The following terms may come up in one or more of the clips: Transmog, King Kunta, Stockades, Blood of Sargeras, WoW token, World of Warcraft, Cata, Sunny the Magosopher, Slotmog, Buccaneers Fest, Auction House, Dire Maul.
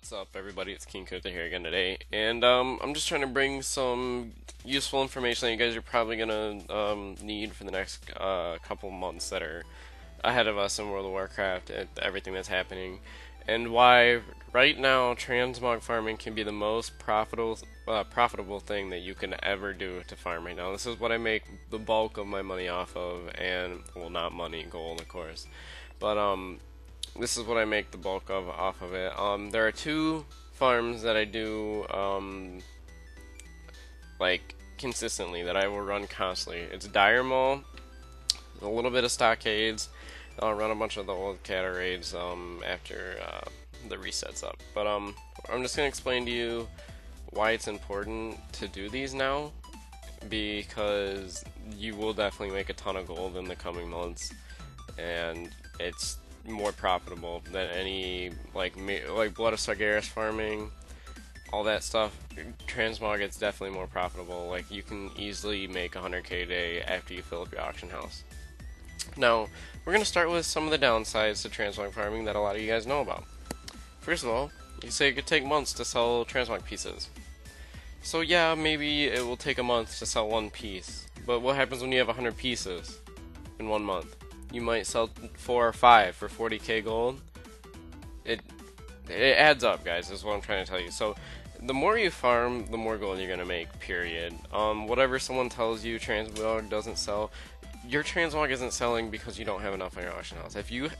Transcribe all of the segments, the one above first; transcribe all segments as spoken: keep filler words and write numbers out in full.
What's up, everybody? It's King Kunta here again today, and um, I'm just trying to bring some useful information that you guys are probably gonna um, need for the next uh, couple months that are ahead of us in World of Warcraft, and everything that's happening, and why right now transmog farming can be the most profitable uh, profitable thing that you can ever do to farm right now. This is what I make the bulk of my money off of, and well, not money, gold, of course, but um. This is what I make the bulk of off of it. Um, there are two farms that I do um, like consistently that I will run constantly. It's Dire Maul, a little bit of Stockades. I'll run a bunch of the old Cata raids um, after uh, the resets up. But um, I'm just gonna explain to you why it's important to do these now, because you will definitely make a ton of gold in the coming months, and it's more profitable than any like like Blood of Sargeras farming, all that stuff. Transmog, it's definitely more profitable. Like, you can easily make one hundred K a day after you fill up your auction house. Now we're gonna start with some of the downsides to transmog farming that a lot of you guys know about. First of all, you say it could take months to sell transmog pieces. So yeah, maybe it will take a month to sell one piece, but what happens when you have one hundred pieces in one month? You might sell four or five for forty K gold. It it adds up, guys, is what I'm trying to tell you. So the more you farm, the more gold you're gonna make, period. Um, whatever someone tells you transmog doesn't sell, your transmog isn't selling because you don't have enough on your auction house. If you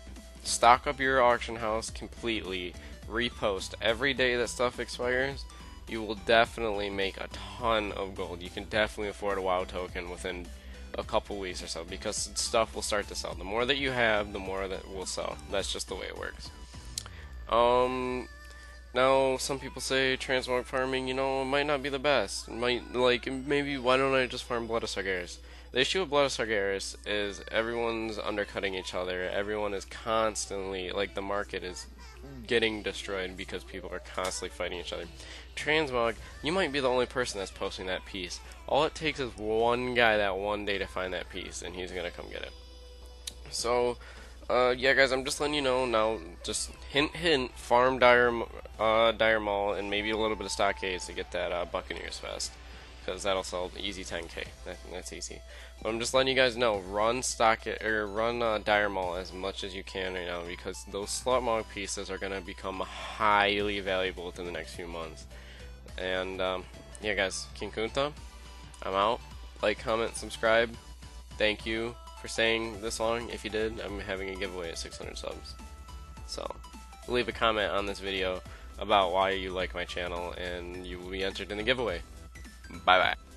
stock up your auction house completely, repost every day that stuff expires, you will definitely make a ton of gold. You can definitely afford a WoW token within a couple weeks or so, because stuff will start to sell. The more that you have, the more that will sell. That's just the way it works. Um, now some people say transmog farming, you know, might not be the best. It might, like, maybe why don't I just farm Blood of Sargeras? The issue with Blood of Sargeras is everyone's undercutting each other. Everyone is constantly, like, the market is getting destroyed because people are constantly fighting each other. Transmog, you might be the only person that's posting that piece. All it takes is one guy that one day to find that piece, and he's gonna come get it. So, uh, yeah, guys, I'm just letting you know now. Just hint, hint, farm Dire, uh, Dire Maul, and maybe a little bit of Stockades to get that uh, Buccaneers Fest, because that'll sell easy ten K. That, that's easy. But I'm just letting you guys know, run stock it, or run uh, Dire Maul as much as you can right now, because those Slotmog pieces are gonna become highly valuable within the next few months. And um, yeah, guys, King Kunta, I'm out. Like, comment, subscribe. Thank you for staying this long. If you did, I'm having a giveaway at six hundred subs. So leave a comment on this video about why you like my channel, and you will be entered in the giveaway. Bye-bye.